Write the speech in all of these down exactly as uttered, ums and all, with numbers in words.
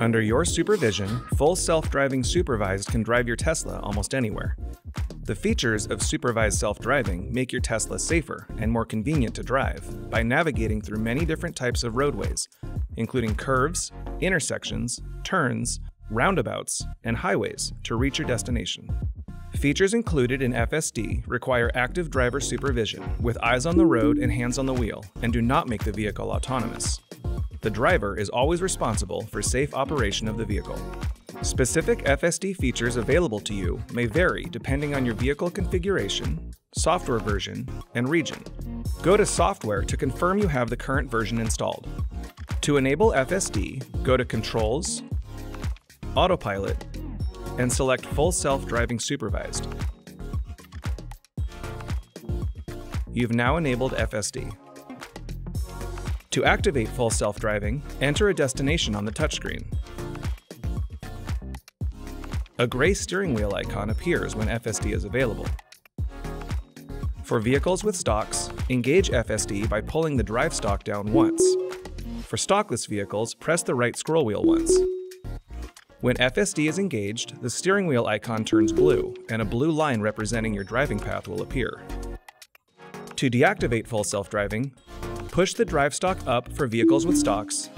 Under your supervision, full self-driving supervised can drive your Tesla almost anywhere. The features of supervised self-driving make your Tesla safer and more convenient to drive by navigating through many different types of roadways, including curves, intersections, turns, roundabouts, and highways to reach your destination. Features included in F S D require active driver supervision with eyes on the road and hands on the wheel, and do not make the vehicle autonomous. The driver is always responsible for safe operation of the vehicle. Specific F S D features available to you may vary depending on your vehicle configuration, software version, and region. Go to Software to confirm you have the current version installed. To enable F S D, go to Controls, Autopilot, and select Full Self-Driving Supervised. You've now enabled F S D. To activate Full Self-Driving, enter a destination on the touchscreen. A gray steering wheel icon appears when F S D is available. For vehicles with stocks, engage F S D by pulling the drive stock down once. For stockless vehicles, press the right scroll wheel once. When F S D is engaged, the steering wheel icon turns blue, and a blue line representing your driving path will appear. To deactivate full self-driving, push the drive stock up for vehicles with stocks,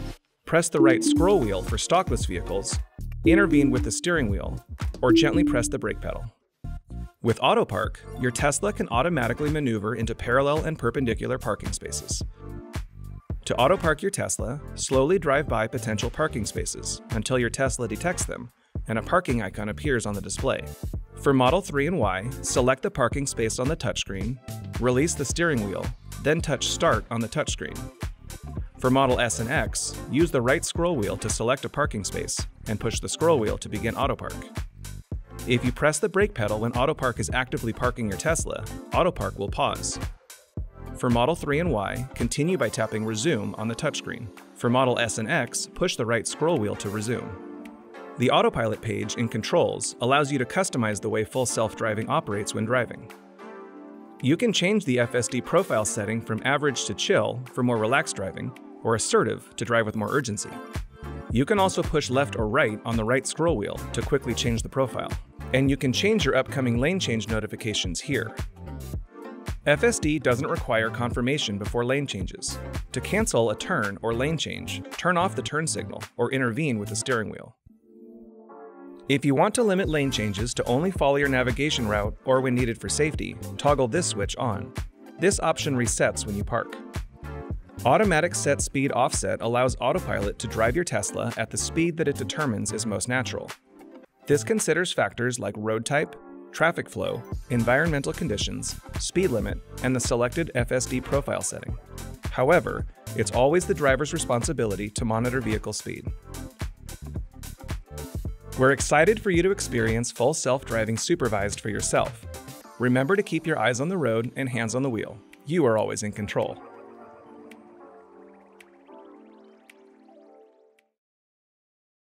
press the right scroll wheel for stockless vehicles, intervene with the steering wheel, or gently press the brake pedal. With Autopark, your Tesla can automatically maneuver into parallel and perpendicular parking spaces. To auto-park your Tesla, slowly drive by potential parking spaces until your Tesla detects them and a parking icon appears on the display. For Model three and Y, select the parking space on the touchscreen, release the steering wheel, then touch Start on the touchscreen. For Model S and X, use the right scroll wheel to select a parking space and push the scroll wheel to begin Autopark. If you press the brake pedal when Autopark is actively parking your Tesla, Autopark will pause. For Model three and Y, continue by tapping Resume on the touchscreen. For Model S and X, push the right scroll wheel to resume. The Autopilot page in Controls allows you to customize the way full self-driving operates when driving. You can change the F S D profile setting from Average to Chill for more relaxed driving, or Assertive to drive with more urgency. You can also push left or right on the right scroll wheel to quickly change the profile. And you can change your upcoming lane change notifications here. F S D doesn't require confirmation before lane changes. To cancel a turn or lane change, turn off the turn signal or intervene with the steering wheel. If you want to limit lane changes to only follow your navigation route or when needed for safety, toggle this switch on. This option resets when you park. Automatic Set Speed Offset allows Autopilot to drive your Tesla at the speed that it determines is most natural. This considers factors like road type, traffic flow, environmental conditions, speed limit, and the selected F S D profile setting. However, it's always the driver's responsibility to monitor vehicle speed. We're excited for you to experience full self-driving supervised for yourself. Remember to keep your eyes on the road and hands on the wheel. You are always in control.